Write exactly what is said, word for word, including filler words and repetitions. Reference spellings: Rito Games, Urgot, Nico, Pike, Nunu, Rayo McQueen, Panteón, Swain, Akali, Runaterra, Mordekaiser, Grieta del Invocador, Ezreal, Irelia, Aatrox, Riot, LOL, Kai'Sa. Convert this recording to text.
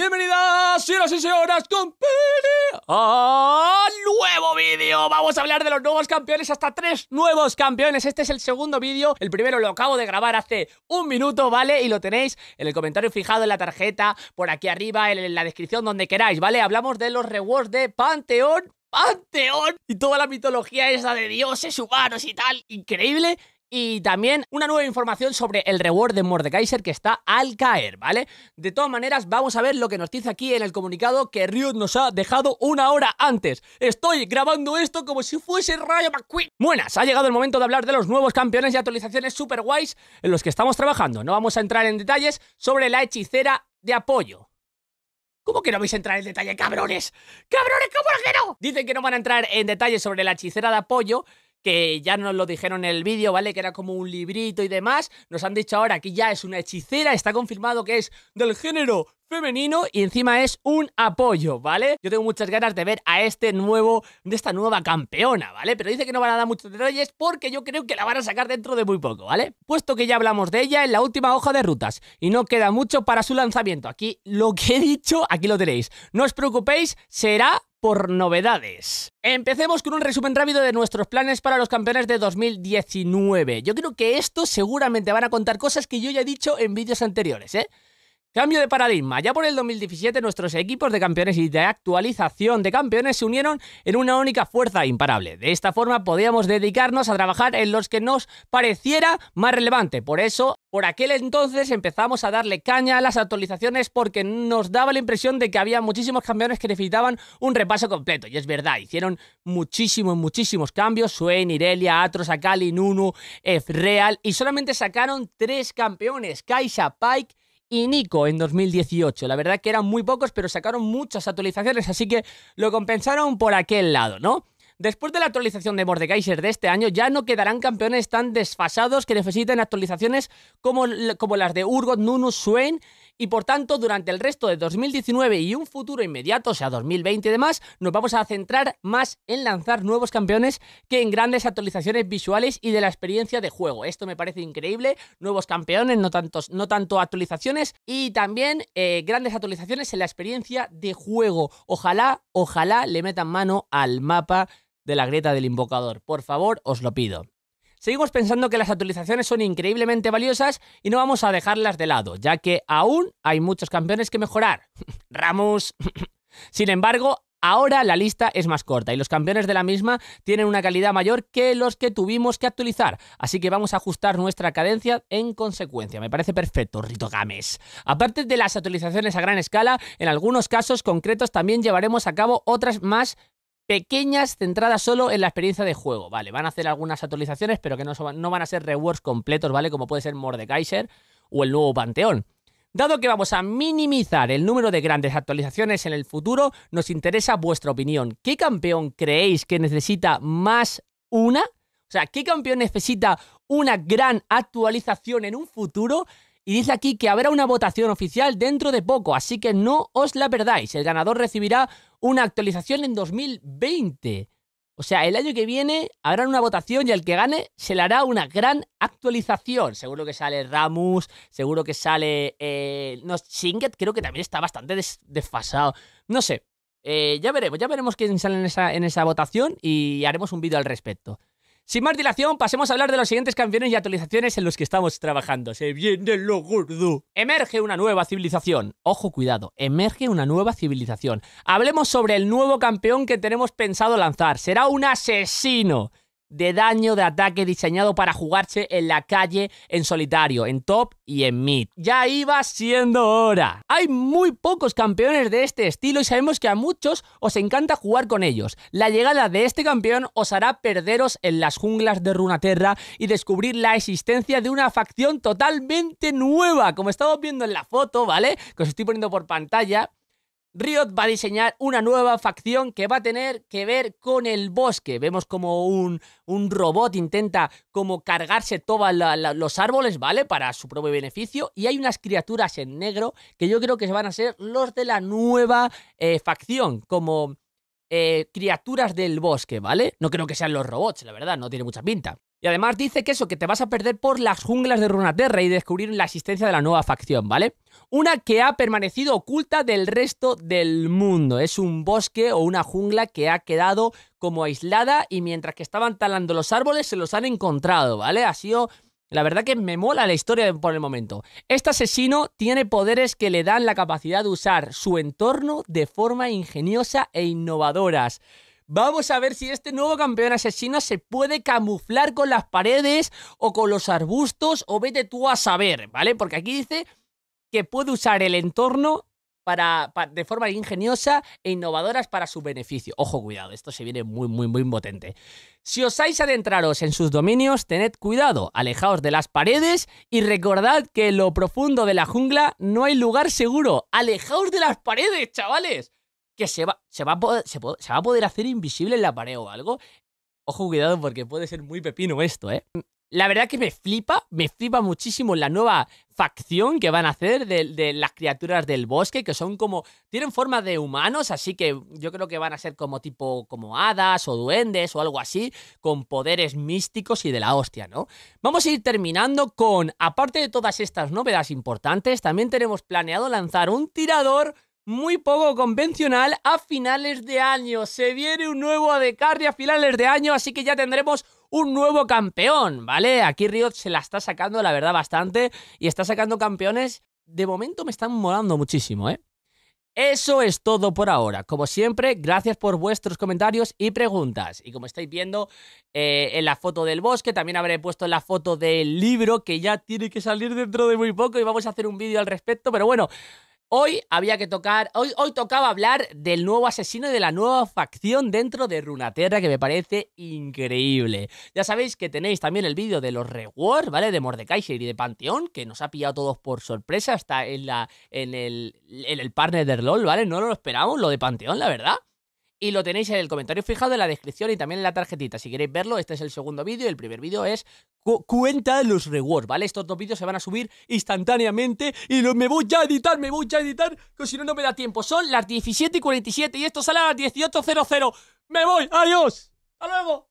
Bienvenidas, señoras y señores, compañeros, al nuevo vídeo. Vamos a hablar de los nuevos campeones, hasta tres nuevos campeones. Este es el segundo vídeo, el primero lo acabo de grabar hace un minuto, ¿vale? Y lo tenéis en el comentario fijado en la tarjeta, por aquí arriba, en la descripción, donde queráis, ¿vale? Hablamos de los rewards de Panteón, Panteón, y toda la mitología esa de dioses humanos y tal, increíble. Y también una nueva información sobre el reward de Mordekaiser que está al caer, ¿vale? De todas maneras, vamos a ver lo que nos dice aquí en el comunicado que Riot nos ha dejado una hora antes. Estoy grabando esto como si fuese Rayo McQueen. Buenas, ha llegado el momento de hablar de los nuevos campeones y actualizaciones super guays en los que estamos trabajando. No vamos a entrar en detalles sobre la hechicera de apoyo. ¿Cómo que no vais a entrar en detalle, cabrones? ¡Cabrones, cómo que no! Dicen que no van a entrar en detalle sobre la hechicera de apoyo, que ya nos lo dijeron en el vídeo, ¿vale? Que era como un librito y demás. Nos han dicho ahora que ya es una hechicera, está confirmado que es del género femenino y encima es un apoyo, ¿vale? Yo tengo muchas ganas de ver a este nuevo, de esta nueva campeona, ¿vale? Pero dice que no van a dar muchos detalles porque yo creo que la van a sacar dentro de muy poco, ¿vale? Puesto que ya hablamos de ella en la última hoja de rutas y no queda mucho para su lanzamiento. Aquí lo que he dicho, aquí lo tenéis. No os preocupéis, será por novedades. Empecemos con un resumen rápido de nuestros planes para los campeones de dos mil diecinueve. Yo creo que estos seguramente van a contar cosas que yo ya he dicho en vídeos anteriores, ¿eh? Cambio de paradigma. Ya por el dos mil diecisiete nuestros equipos de campeones y de actualización de campeones se unieron en una única fuerza imparable. De esta forma podíamos dedicarnos a trabajar en los que nos pareciera más relevante. Por eso, por aquel entonces empezamos a darle caña a las actualizaciones porque nos daba la impresión de que había muchísimos campeones que necesitaban un repaso completo. Y es verdad, hicieron muchísimos, muchísimos cambios. Swain, Irelia, Aatrox, Akali, Nunu, Ezreal. Y solamente sacaron tres campeones, Kai'Sa, Pike y Nico en dos mil dieciocho, la verdad que eran muy pocos, pero sacaron muchas actualizaciones, así que lo compensaron por aquel lado, ¿no? Después de la actualización de Mordekaiser de este año, ya no quedarán campeones tan desfasados que necesiten actualizaciones como, como las de Urgot, Nunu, Swain, y por tanto, durante el resto de dos mil diecinueve y un futuro inmediato, o sea, dos mil veinte y demás, nos vamos a centrar más en lanzar nuevos campeones que en grandes actualizaciones visuales y de la experiencia de juego. Esto me parece increíble, nuevos campeones, no, tantos, no tanto actualizaciones, y también eh, grandes actualizaciones en la experiencia de juego. Ojalá, ojalá le metan mano al mapa de la Grieta del Invocador, por favor, os lo pido. Seguimos pensando que las actualizaciones son increíblemente valiosas y no vamos a dejarlas de lado, ya que aún hay muchos campeones que mejorar. Ramos. Sin embargo, ahora la lista es más corta y los campeones de la misma tienen una calidad mayor que los que tuvimos que actualizar, así que vamos a ajustar nuestra cadencia en consecuencia. Me parece perfecto, Rito Games. Aparte de las actualizaciones a gran escala, en algunos casos concretos también llevaremos a cabo otras más pequeñas, centradas solo en la experiencia de juego, ¿vale? Van a hacer algunas actualizaciones, pero que no, son, no van a ser rewards completos, ¿vale? Como puede ser Mordekaiser o el nuevo Panteón. Dado que vamos a minimizar el número de grandes actualizaciones en el futuro, nos interesa vuestra opinión. ¿Qué campeón creéis que necesita más una? O sea, ¿qué campeón necesita una gran actualización en un futuro? Y dice aquí que habrá una votación oficial dentro de poco, así que no os la perdáis. El ganador recibirá una actualización en dos mil veinte. O sea, el año que viene habrá una votación y al que gane se le hará una gran actualización. Seguro que sale Ramus, seguro que sale... Eh, no, Shinget creo que también está bastante des desfasado. No sé, eh, ya veremos, ya veremos quién sale en esa, en esa votación y haremos un vídeo al respecto. Sin más dilación, pasemos a hablar de los siguientes campeones y actualizaciones en los que estamos trabajando. ¡Se viene lo gordo! Emerge una nueva civilización. Ojo, cuidado. Emerge una nueva civilización. Hablemos sobre el nuevo campeón que tenemos pensado lanzar. Será un asesino de daño de ataque diseñado para jugarse en la calle, en solitario, en top y en mid. Ya iba siendo hora. Hay muy pocos campeones de este estilo y sabemos que a muchos os encanta jugar con ellos. La llegada de este campeón os hará perderos en las junglas de Runaterra y descubrir la existencia de una facción totalmente nueva. Como estamos viendo en la foto, ¿vale? Que os estoy poniendo por pantalla. Riot va a diseñar una nueva facción que va a tener que ver con el bosque. Vemos como un, un robot intenta como cargarse todos los árboles, ¿vale? Para su propio beneficio. Y hay unas criaturas en negro que yo creo que van a ser los de la nueva eh, facción, como eh, criaturas del bosque, ¿vale? No creo que sean los robots, la verdad, no tiene mucha pinta. Y además dice que eso, que te vas a perder por las junglas de Runaterra y descubrir la existencia de la nueva facción, ¿vale? Una que ha permanecido oculta del resto del mundo. Es un bosque o una jungla que ha quedado como aislada y mientras que estaban talando los árboles se los han encontrado, ¿vale? Ha sido... La verdad que me mola la historia por el momento. Este asesino tiene poderes que le dan la capacidad de usar su entorno de forma ingeniosa e innovadoras. Vamos a ver si este nuevo campeón asesino se puede camuflar con las paredes o con los arbustos o vete tú a saber, ¿vale? Porque aquí dice que puede usar el entorno para, para, de forma ingeniosa e innovadoras para su beneficio. Ojo, cuidado, esto se viene muy, muy, muy potente. Si osáis adentraros en sus dominios, tened cuidado, alejaos de las paredes y recordad que en lo profundo de la jungla no hay lugar seguro. ¡Alejaos de las paredes, chavales! Que se va, se, va a poder, se, se va a poder hacer invisible en la pared o algo. Ojo, cuidado, porque puede ser muy pepino esto, ¿eh? La verdad que me flipa, me flipa muchísimo la nueva facción que van a hacer de, de las criaturas del bosque, que son como... Tienen forma de humanos, así que yo creo que van a ser como tipo como hadas o duendes o algo así, con poderes místicos y de la hostia, ¿no? Vamos a ir terminando con, aparte de todas estas novedades importantes, también tenemos planeado lanzar un tirador... muy poco convencional a finales de año. Se viene un nuevo A D C a finales de año, así que ya tendremos un nuevo campeón, ¿vale? Aquí Riot se la está sacando, la verdad, bastante, y está sacando campeones. De momento me están molando muchísimo, ¿eh? Eso es todo por ahora. Como siempre, gracias por vuestros comentarios y preguntas. Y como estáis viendo eh, en la foto del bosque, también habré puesto la foto del libro, que ya tiene que salir dentro de muy poco y vamos a hacer un vídeo al respecto, pero bueno... Hoy había que tocar, hoy, hoy tocaba hablar del nuevo asesino y de la nueva facción dentro de Runaterra, que me parece increíble. Ya sabéis que tenéis también el vídeo de los rewards, ¿vale? De Mordekaiser y de Panteón, que nos ha pillado todos por sorpresa, hasta en, la, en, el, en el partner de LOL, ¿vale? No lo esperamos, lo de Panteón, la verdad. Y lo tenéis en el comentario fijado, en la descripción y también en la tarjetita. Si queréis verlo, este es el segundo vídeo y el primer vídeo es cu cuenta los rewards, ¿vale? Estos dos vídeos se van a subir instantáneamente y los me voy ya a editar, me voy ya a editar, que si no, no me da tiempo. Son las diecisiete y cuarenta y siete y esto sale a las dieciocho cero cero. ¡Me voy! ¡Adiós! ¡Hasta luego!